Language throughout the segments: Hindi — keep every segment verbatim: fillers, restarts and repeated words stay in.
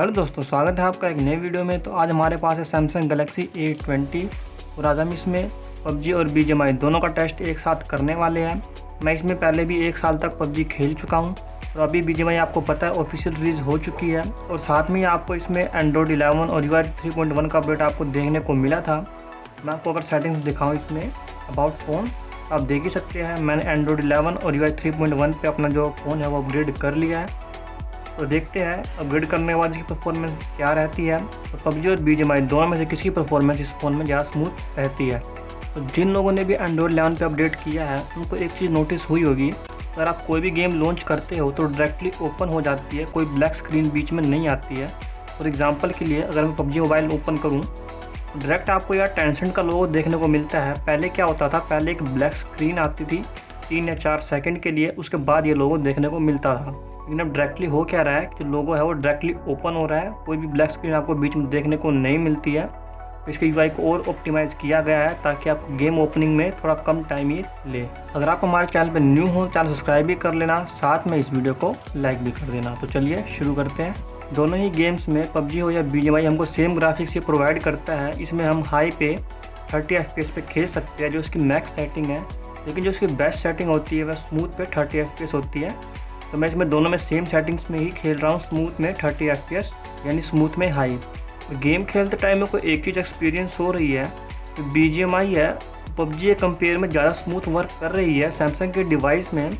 हेलो दोस्तों, स्वागत है आपका एक नए वीडियो में। तो आज हमारे पास है सैमसंग गैलेक्सी ए ट्वेंटी और आज हम इसमें पबजी और बी जी एम आई दोनों का टेस्ट एक साथ करने वाले हैं। मैं इसमें पहले भी एक साल तक पबजी खेल चुका हूं और अभी बी जी एम आई आपको पता है ऑफिशियल रिलीज़ हो चुकी है और साथ में आपको इसमें एंड्रॉयड इलेवन और यूआई थ्री पॉइंट वन का अपडेट आपको देखने को मिला था। मैं आपको अगर सेटिंग्स दिखाऊँ इसमें अबाउट फ़ोन, आप देख ही सकते हैं मैंने एंड्रॉयड इलेवन और यूआई थ्री पॉइंट वन पे अपना जो फ़ोन है वो अपग्रेड कर लिया है। तो देखते हैं अपग्रेड करने वाले की परफॉर्मेंस क्या रहती है। तो पबजी और बी जी एम आई दोनों में से किसकी परफॉर्मेंस इस फ़ोन में ज़्यादा स्मूथ रहती है। तो जिन लोगों ने भी एंड्रॉयड इलेवन पे अपडेट किया है उनको एक चीज़ नोटिस हुई होगी, अगर आप कोई भी गेम लॉन्च करते हो तो डायरेक्टली ओपन हो जाती है, कोई ब्लैक स्क्रीन बीच में नहीं आती है। फॉर एग्ज़ाम्पल के लिए अगर मैं पबजी मोबाइल ओपन करूँ, डायरेक्ट आपको यार टेंशन का लोगो देखने को मिलता है। पहले क्या होता था, पहले एक ब्लैक स्क्रीन आती थी तीन या चार सेकेंड के लिए, उसके बाद ये लोगो देखने को मिलता था। लेकिन अब डायरेक्टली हो क्या रहा है कि लोगो है वो डायरेक्टली ओपन हो रहा है, कोई भी ब्लैक स्क्रीन आपको बीच में देखने को नहीं मिलती है। इसके यूआई को और ऑप्टिमाइज़ किया गया है ताकि आप गेम ओपनिंग में थोड़ा कम टाइम ही ले। अगर आप हमारे चैनल पर न्यू हो, चैनल सब्सक्राइब भी कर लेना, साथ में इस वीडियो को लाइक भी कर देना। तो चलिए शुरू करते हैं। दोनों ही गेम्स में पबजी हो या बी जी एम आई हमको सेम ग्राफिक्स ये प्रोवाइड करता है। इसमें हम हाई पे थर्टी एफ पी एस पे खेल सकते हैं जो इसकी मैक्स सेटिंग है, लेकिन जो इसकी बेस्ट सेटिंग होती है वह स्मूथ पे थर्टी एफ पी एस होती है। तो मैं इसमें दोनों में सेम सेटिंग्स में ही खेल रहा हूँ, स्मूथ में थर्टी एफ पी एस यानी स्मूथ में हाई। गेम खेलते टाइम में कोई एक चीज़ एक्सपीरियंस हो रही है, तो बी जी एम आई है पबजी के कंपेयर में ज़्यादा स्मूथ वर्क कर रही है सैमसंग के डिवाइस में,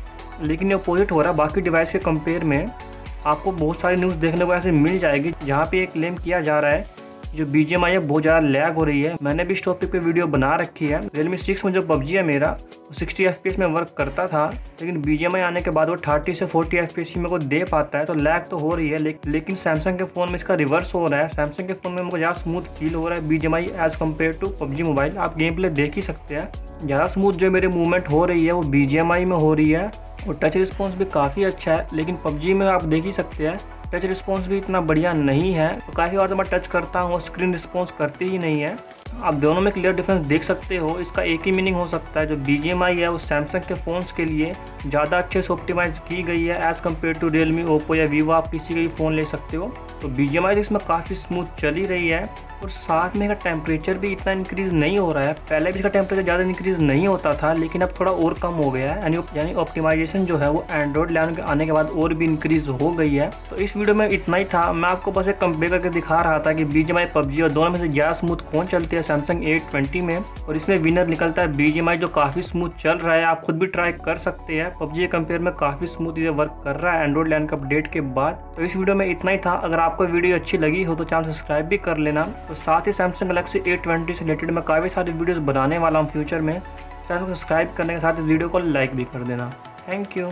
लेकिन ये अपोजिट हो रहा है। बाकी डिवाइस के कंपेयर में आपको बहुत सारी न्यूज़ देखने को ऐसे मिल जाएगी जहाँ पे एक क्लेम किया जा रहा है जो बी जी एम आई है बहुत ज़्यादा लैग हो रही है। मैंने भी इस टॉपिक पे वीडियो बना रखी है। Realme सिक्स में जो पबजी है मेरा वो सिक्सटी एफ पी एस में वर्क करता था, लेकिन बी जी एम आई आने के बाद वो थर्टी से फोर्टी एफ पी एस मेरे को दे पाता है। तो लैग तो हो रही है, ले, लेकिन सैमसंग के फ़ोन में इसका रिवर्स हो रहा है। सैमसंग के फ़ोन में मेरे को ज़्यादा स्मूथ फील हो रहा है B G M I as compare to PUBG mobile. आप गेम प्ले देख ही सकते हैं, ज़्यादा स्मूथ जो मेरे मूवमेंट हो रही है वो बी जी एम आई में हो रही है और टच रिस्पॉन्स भी काफ़ी अच्छा है। लेकिन पबजी में आप देख ही सकते हैं टच रिस्पॉन्स भी इतना बढ़िया नहीं है। तो काफ़ी बार तो मैं टच करता हूँ और स्क्रीन रिस्पॉन्स करती ही नहीं है। आप दोनों में क्लियर डिफरेंस देख सकते हो। इसका एक ही मीनिंग हो सकता है, जो बी जी एम आई है वो सैमसंग के फ़ोन्स के लिए ज़्यादा अच्छे से ऑप्टिमाइज़ की गई है as compare to Realme, Oppo या वीवो। आप किसी का भी फ़ोन ले सकते हो। तो बी जी एम आई इसमें काफ़ी स्मूथ चली रही है और साथ में इसका टेम्परेचर भी इतना इंक्रीज़ नहीं हो रहा है। पहले भी इसका टेम्परेचर ज़्यादा इंक्रीज़ नहीं होता था, लेकिन अब थोड़ा और कम हो गया है, यानी यानी ऑप्टिमाइजेशन जो है वो एंड्रॉयड इलेवन के आने के बाद और भी इंक्रीज़ हो गई है। तो इस वीडियो में इतना ही था। मैं आपको बस एक कंपेयर करके दिखा रहा था कि B G M I PUBG और दोनों में से ज़्यादा स्मूथ कौन चलती है सैमसंग ए ट्वेंटी में, और इसमें विनर निकलता है बी जी एम आई जो काफ़ी स्मूथ चल रहा है। आप खुद भी ट्राई कर सकते हैं, पबजी कंपेयर में काफ़ी स्मूथ ये वर्क कर रहा है एंड्रॉइड इलेवन के अपडेट के बाद। तो इस वीडियो में इतना ही था। अगर आपको वीडियो अच्छी लगी हो तो चैनल सब्सक्राइब भी कर लेना, और साथ ही सैमसंग गैलेक्सी ए ट्वेंटी से रिलेटेड मैं काफ़ी सारी वीडियोस बनाने वाला हूँ फ्यूचर में। चैनल को सब्सक्राइब करने के साथ वीडियो को लाइक भी कर देना। Thank you.